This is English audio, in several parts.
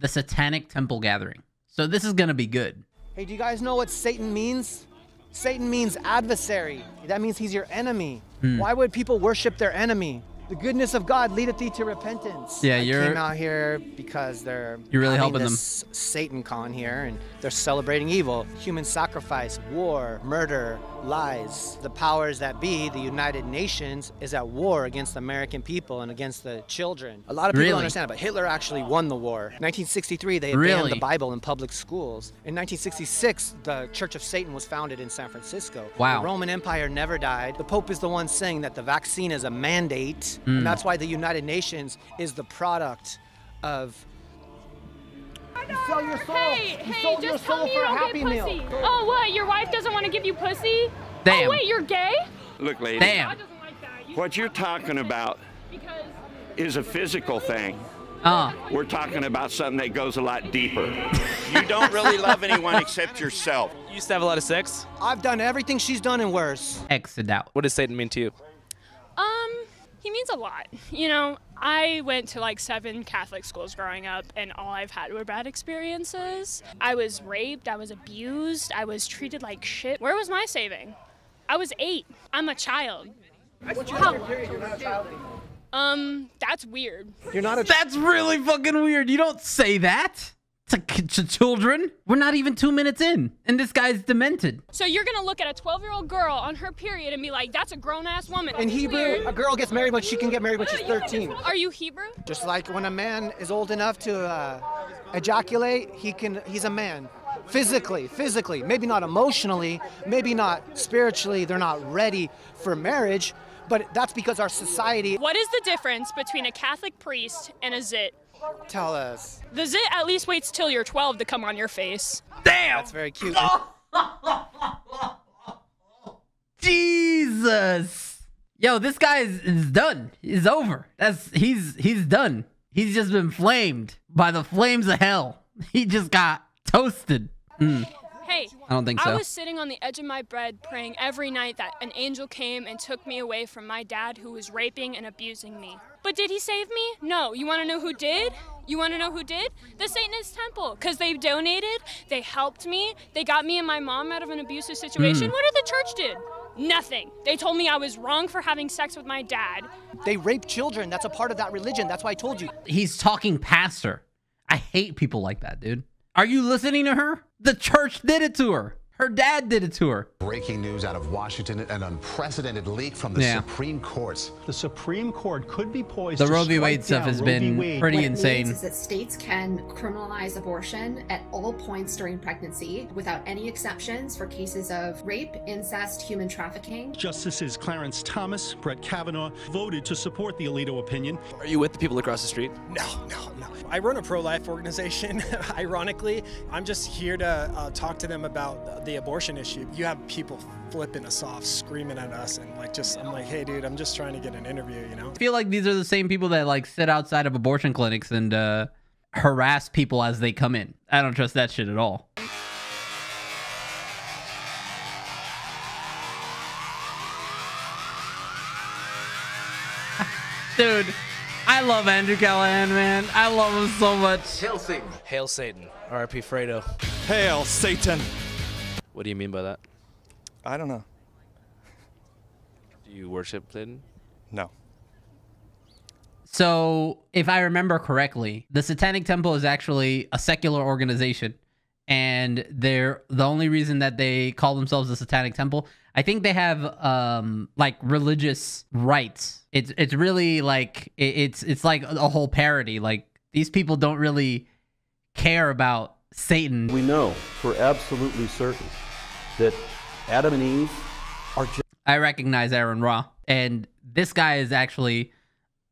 the Satanic Temple gathering. So this is going to be good. Hey, do you guys know what Satan means? Satan means adversary. That means he's your enemy. Why would people worship their enemy? The goodness of God leadeth thee to repentance. Yeah, I came out here because you're really helping this them. Satan con here, and they're celebrating evil, human sacrifice, war, murder, lies. The powers that be, the United Nations, is at war against the American people and against the children. A lot of people don't understand it, but Hitler actually won the war. In 1963, they banned the Bible in public schools. In 1966, the Church of Satan was founded in San Francisco. Wow. The Roman Empire never died. The Pope is the one saying that the vaccine is a mandate. And that's why the United Nations is the product of... You sell your soul. Hey, just tell me you don't get pussy. Oh, what? Your wife doesn't want to give you pussy? Damn. Oh, wait, you're gay? Look, lady. Damn. What you're talking about is a physical thing. We're talking about something that goes a lot deeper. You don't really love anyone except yourself. You used to have a lot of sex? I've done everything she's done and worse. Exit out. What does Satan mean to you? He means a lot. You know, I went to like 7 Catholic schools growing up, and all I've had were bad experiences. I was raped, I was abused, I was treated like shit. Where was my saving? I was 8. I'm a child. That's weird. You're not a That's really fucking weird. You don't say that to children. We're not even 2 minutes in, and this guy's demented. So you're gonna look at a 12-year-old girl on her period and be like, that's a grown-ass woman. In Hebrew, a girl gets married when she can get married when she's 13. Are you Hebrew? Just like when a man is old enough to ejaculate, he's a man. Physically, maybe not emotionally, maybe not spiritually, they're not ready for marriage, but that's because our society... What is the difference between a Catholic priest and a zit? Tell us. The zit at least waits till you're 12 to come on your face. Damn! That's very cute. Jesus! Yo, this guy is done. He's over. He's done. He's just been flamed by the flames of hell. He just got toasted. Hey, I don't think so. I was sitting on the edge of my bed praying every night that an angel came and took me away from my dad who was raping and abusing me. But did he save me? No. You want to know who did? You want to know who did? The Satanist Temple. Because they donated, they helped me, they got me and my mom out of an abusive situation. What did the church do? Nothing. They told me I was wrong for having sex with my dad. They rape children. That's a part of that religion. That's why I told you. He's talking past her. I hate people like that, dude. Are you listening to her? The church did it to her. Her dad did it to her. Breaking news out of Washington, an unprecedented leak from the Supreme Court. The Supreme Court could be poised to strike down Roe v. Wade stuff has been pretty insane. What it means is that states can criminalize abortion at all points during pregnancy without any exceptions for cases of rape, incest, human trafficking. Justices Clarence Thomas, Brett Kavanaugh voted to support the Alito opinion. Are you with the people across the street? No. I run a pro-life organization, ironically. I'm just here to talk to them about the abortion issue. You have people flipping us off, screaming at us, and like I'm like, hey dude, I'm just trying to get an interview, you know? I feel like these are the same people that like sit outside of abortion clinics and harass people as they come in. I don't trust that shit at all. Dude, I love Andrew Callaghan, man. I love him so much. Hail Satan. Hail Satan. R.I.P. Fredo. Hail Satan. What do you mean by that? I don't know. Do you worship Satan? No. So, if I remember correctly, the Satanic Temple is actually a secular organization. And they're the only reason that they call themselves the Satanic Temple. I think they have, like, religious rites. It's really, like, it's like a whole parody. Like, these people don't really care about Satan. We know for absolutely certain that Adam and Eve are just... I recognize Aaron Ra, and this guy is actually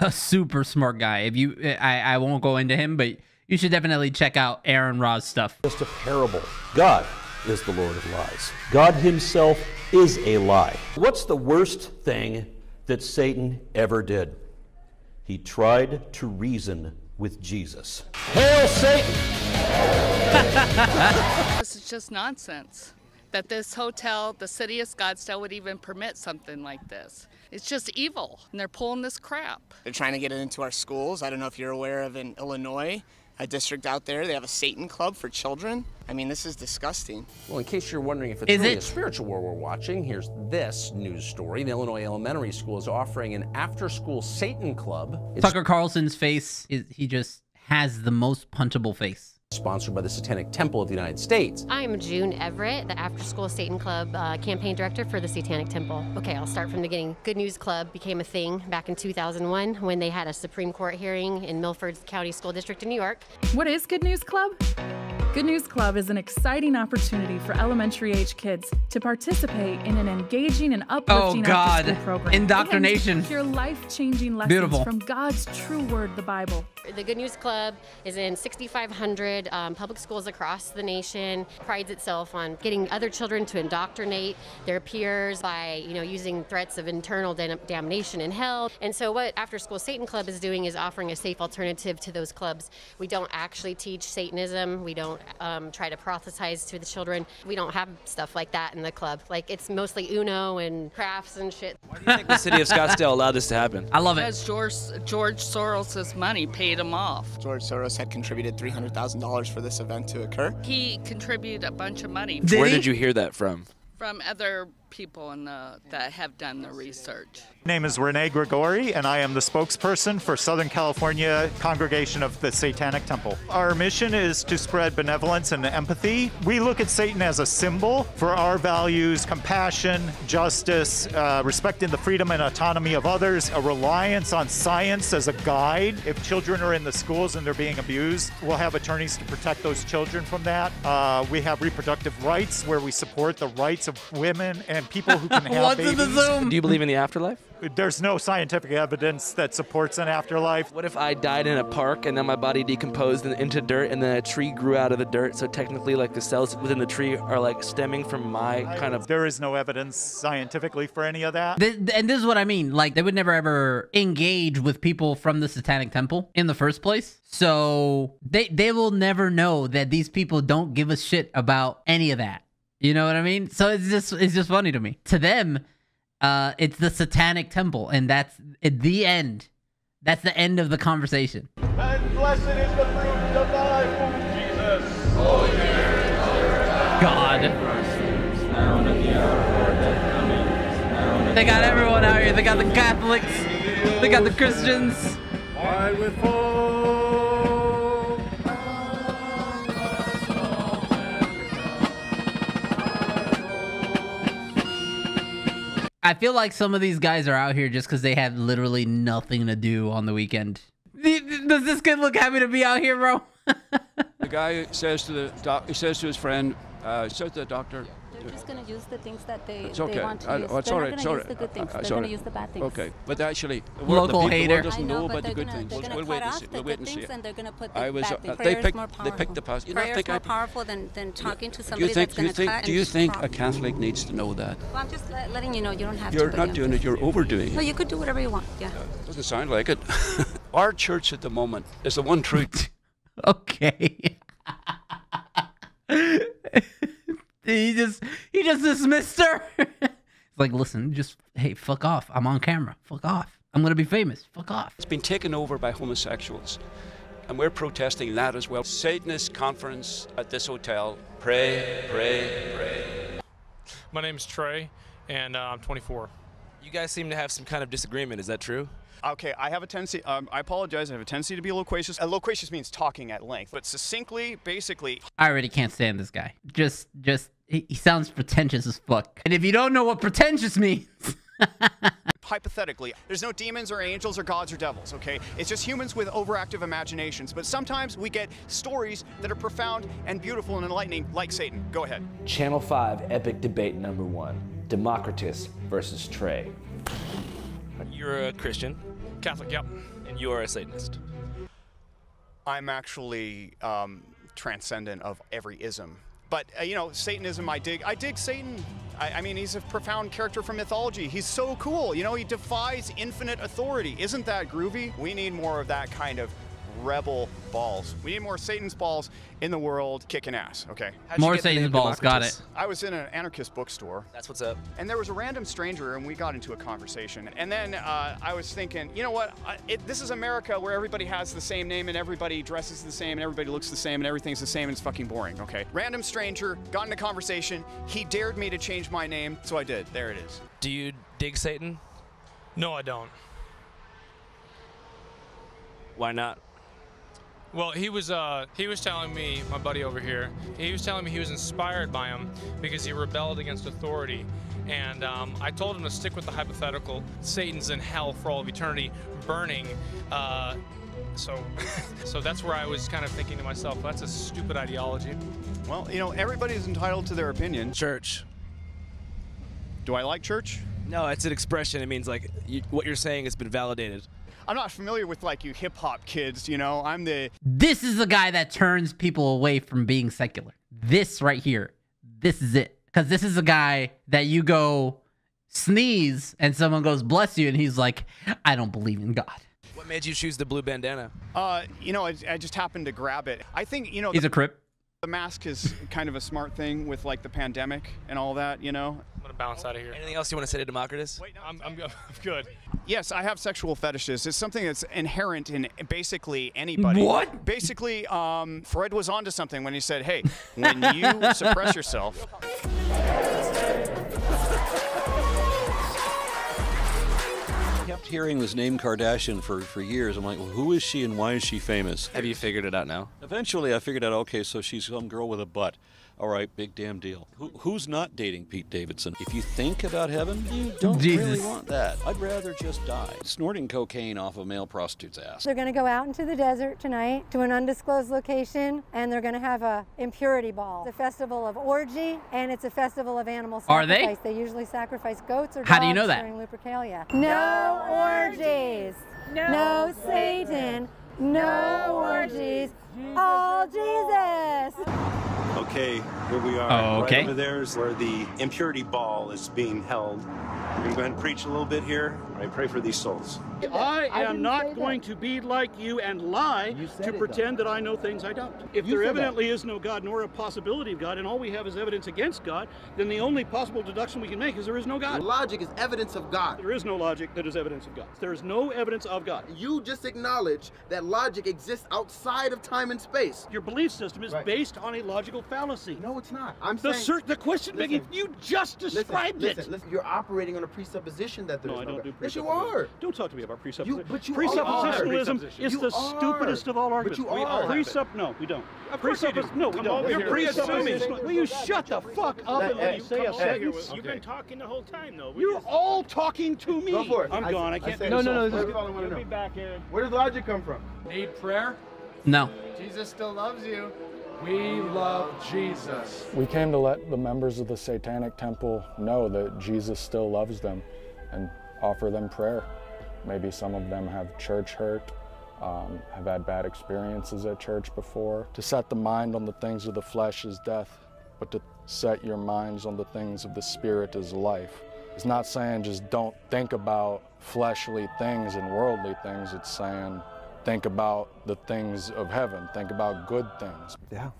a super smart guy. If you, I won't go into him, but you should definitely check out Aaron Ra's stuff. Just a parable. God is the Lord of lies. God himself is a lie. What's the worst thing that Satan ever did? He tried to reason with Jesus. Hail Satan! This is just nonsense. That this hotel, the city of Scottsdale, would even permit something like this. It's just evil, and they're pulling this crap. They're trying to get it into our schools. I don't know if you're aware of in Illinois, a district out there. They have a Satan club for children. I mean, this is disgusting. Well, in case you're wondering if it's really a spiritual war we're watching, here's this news story. The Illinois elementary school is offering an after-school Satan club. Tucker Carlson's face, he just has the most punchable face. Sponsored by the Satanic Temple of the United States. I'm June Everett, the After School Satan Club campaign director for the Satanic Temple. Okay, I'll start from the beginning. Good News Club became a thing back in 2001 when they had a Supreme Court hearing in Milford County School District in New York. What is Good News Club? Good News Club is an exciting opportunity for elementary-age kids to participate in an engaging and uplifting after-school program. Indoctrination. They can hear life-changing lessons from God's true word, the Bible. The Good News Club is in 6,500 public schools across the nation. Prides itself on getting other children to indoctrinate their peers by, you know, using threats of internal damnation and hell. And so, what After School Satan Club is doing is offering a safe alternative to those clubs. We don't actually teach Satanism. We don't try to prophesize to the children. We don't have stuff like that in the club. Like, it's mostly Uno and crafts and shit. Why do you think the city of Scottsdale allowed this to happen? I love it. Because George Soros' money paid him off. George Soros had contributed $300,000 for this event to occur. He contributed a bunch of money. Where did you hear that from? From other people in that have done the research. My name is Renee Gregori, and I am the spokesperson for Southern California Congregation of the Satanic Temple. Our mission is to spread benevolence and empathy. We look at Satan as a symbol for our values: compassion, justice, respecting the freedom and autonomy of others, a reliance on science as a guide. If children are in the schools and they're being abused, we'll have attorneys to protect those children from that. We have reproductive rights, where we support the rights of women and people who can have babies. Do you believe in the afterlife? There's no scientific evidence that supports an afterlife. What if I died in a park and then my body decomposed into dirt and then a tree grew out of the dirt, so technically like the cells within the tree are like stemming from my kind of... There is no evidence scientifically for any of that. And this is what I mean. Like, they would never ever engage with people from the Satanic Temple in the first place. So they will never know that these people don't give a shit about any of that. You know what I mean? So it's just funny to me. To them, it's the Satanic Temple, and that's the end. That's the end of the conversation. And blessed is the fruit of thy womb, Jesus. Holy Mary, God. They got everyone out here. They got the Catholics. They got the Christians. I will fall. I feel like some of these guys are out here just because they have literally nothing to do on the weekend. Does this kid look happy to be out here, bro? The guy says to his friend, says to the doctor, "They're just going to use the things that they want to use. They're not going to use the good things. They're going to use the bad things." Okay, but actually, local hater doesn't know about the good things. We'll wait and see. We'll wait and see. And they're going to put the bad things. They picked the pastor. Prayer is more powerful than talking to somebody that's going to cut. Do you think a Catholic needs to know that? Well, I'm just letting you know. You don't have to. You're not doing it. You're overdoing it. No, you could do whatever you want. Yeah. Doesn't sound like it. Our church at the moment is the one truth. Okay. He just dismissed her. It's like, listen, just, hey, fuck off. I'm on camera. Fuck off. I'm gonna be famous. Fuck off. It's been taken over by homosexuals, and we're protesting that as well. Satanist conference at this hotel. Pray, pray, pray. My name's Trey, and I'm 24. You guys seem to have some kind of disagreement. Is that true? Okay, I have a tendency, I apologize, I have a tendency to be loquacious. Loquacious means talking at length, but succinctly, basically. I already can't stand this guy. He sounds pretentious as fuck. And if you don't know what pretentious means. Hypothetically, there's no demons or angels or gods or devils, okay? It's just humans with overactive imaginations. But sometimes we get stories that are profound and beautiful and enlightening, like Satan. Go ahead. Channel 5, epic debate number 1. Democritus versus Trey. You're a Christian. Catholic, yep. And you are a Satanist. I'm actually transcendent of every ism. But, you know, Satanism, I dig Satan. I mean, he's a profound character from mythology. He's so cool. You know, he defies infinite authority. Isn't that groovy? We need more of that kind of rebel balls. We need more Satan's balls in the world kicking ass, okay? More Satan's balls, got it. I was in an anarchist bookstore. That's what's up. And there was a random stranger, and we got into a conversation. And then I was thinking, you know what? This is America where everybody has the same name, and everybody dresses the same, and everybody looks the same, and everything's the same, and it's fucking boring, okay? Random stranger, got in a conversation. He dared me to change my name, so I did. There it is. Do you dig Satan? No, I don't. Why not? Well, he was telling me, my buddy over here, he was telling me he was inspired by him because he rebelled against authority. And I told him to stick with the hypothetical. Satan's in hell for all of eternity, burning. So that's where I was kind of thinking to myself, that's a stupid ideology. Well, you know, everybody's entitled to their opinion. Church. Do I like church? No, it's an expression. It means like what you're saying has been validated. I'm not familiar with, like, you hip-hop kids, you know? This is the guy that turns people away from being secular. This right here. This is it. Because this is the guy that you go sneeze and someone goes, bless you, and he's like, I don't believe in God. What made you choose the blue bandana? You know, I just happened to grab it. I think, you know... He's a Crip. The mask is kind of a smart thing with, like, the pandemic and all that, you know? I'm going to bounce out of here. Anything else you want to say to Democritus? Wait, no, I'm good. Yes, I have sexual fetishes. It's something that's inherent in basically anybody. What? Basically, Freud was onto something when he said, hey, when you suppress yourself... I kept hearing this name Kardashian for years. I'm like, well, who is she and why is she famous? Have you figured it out now? Eventually, I figured out, okay, so she's some girl with a butt. All right, big damn deal. Who's not dating Pete Davidson? If you think about heaven, you don't really want that. I'd rather just die. Snorting cocaine off a male prostitute's ass. They're gonna go out into the desert tonight to an undisclosed location, and they're gonna have a impurity ball. It's a festival of orgy, and it's a festival of animal sacrifice. They usually sacrifice goats or dogs during Lupercalia. No orgies, no Satan, no orgies, all Jesus. Okay, here we are. Oh, okay. Right over there is where the impurity ball is being held. We're going to go ahead and preach a little bit here. I pray for these souls. I am not going to be like you and lie to pretend that I know things I don't. If there evidently is no God nor a possibility of God, and all we have is evidence against God, then the only possible deduction we can make is there is no God. Logic is evidence of God. There is no logic that is evidence of God. There is no evidence of God. You just acknowledge that logic exists outside of time and space. Your belief system is based on a logical fallacy. No, it's not. I'm saying... The question, Biggie, you just described it. You're operating on a presupposition that there's no God. No, I don't do presupposition. You are. Don't talk to me about presupposition. Presuppositionalism is the stupidest of all arguments. But you are. No, we don't. No, we don't. You're presuppositionalism. Will you shut the fuck up and let me say a sentence? You've been talking the whole time, though. You're all talking to me. Go for it. I'm gone. I can't. No. You'll be back in. Where does logic come from? Need prayer? No. Jesus still loves you. We love Jesus. We came to let the members of the Satanic Temple know that Jesus still loves them, and offer them prayer. Maybe some of them have church hurt, have had bad experiences at church before. To set the mind on the things of the flesh is death, but to set your minds on the things of the spirit is life. It's not saying just don't think about fleshly things and worldly things. It's saying think about the things of heaven. Think about good things. Yeah.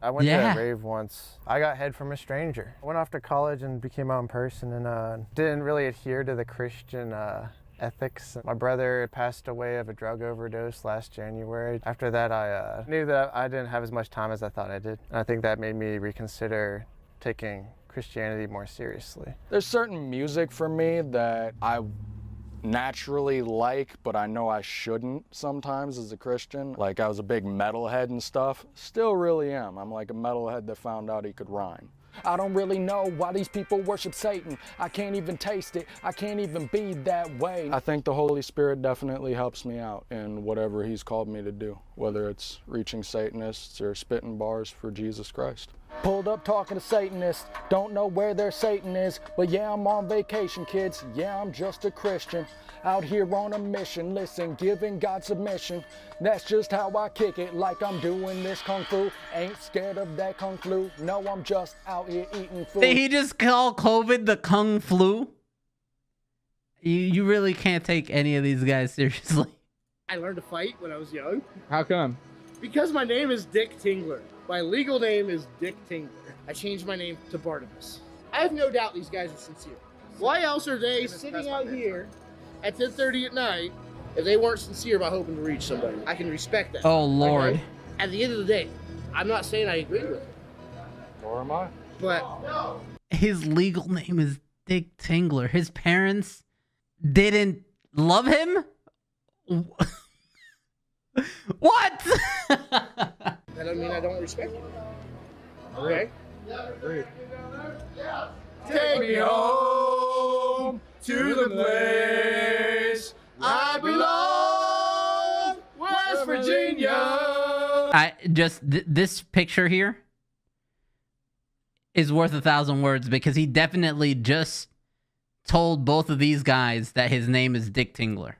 I went to a rave once. I got head from a stranger. I went off to college and became my own person, and didn't really adhere to the Christian ethics. My brother passed away of a drug overdose last January. After that, I knew that I didn't have as much time as I thought I did. And I think that made me reconsider taking Christianity more seriously. There's certain music for me that I naturally like, but I know I shouldn't sometimes as a Christian. Like, I was a big metalhead and stuff. Still really am. I'm like a metalhead that found out he could rhyme. I don't really know why these people worship Satan. I can't even taste it. I can't even be that way. I think the Holy Spirit definitely helps me out in whatever he's called me to do, whether it's reaching Satanists or spitting bars for Jesus Christ. Pulled up talking to Satanists, don't know where their Satan is, but yeah, I'm on vacation, kids. Yeah, I'm just a Christian, out here on a mission, listen, giving God submission. That's just how I kick it, like I'm doing this kung fu. Ain't scared of that kung flu, no, I'm just out here eating food. Did he just call COVID the kung flu? You really can't take any of these guys seriously. I learned to fight when I was young. How come? Because my name is Dick Tingler. My legal name is Dick Tingler. I changed my name to Barnabas. I have no doubt these guys are sincere. Why else are they sitting out here at 10:30 at night if they weren't sincere about hoping to reach somebody? I can respect that. Oh, Lord. Okay? At the end of the day, I'm not saying I agree with it. Nor am I. But no. His legal name is Dick Tingler. His parents didn't love him? What? That doesn't mean I don't respect you. Okay? Agreed. Take me home to the place I belong, West Virginia. I just, this picture here is worth 1,000 words because he definitely just told both of these guys that his name is Dick Tingler.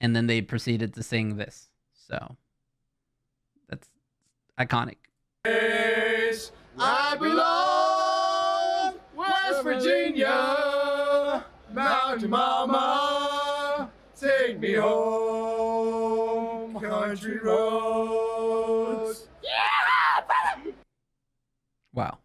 And then they proceeded to sing this. So that's iconic. I belong, West Virginia, Mountain Mama, take me home, country roads. Yeah, brother! Wow.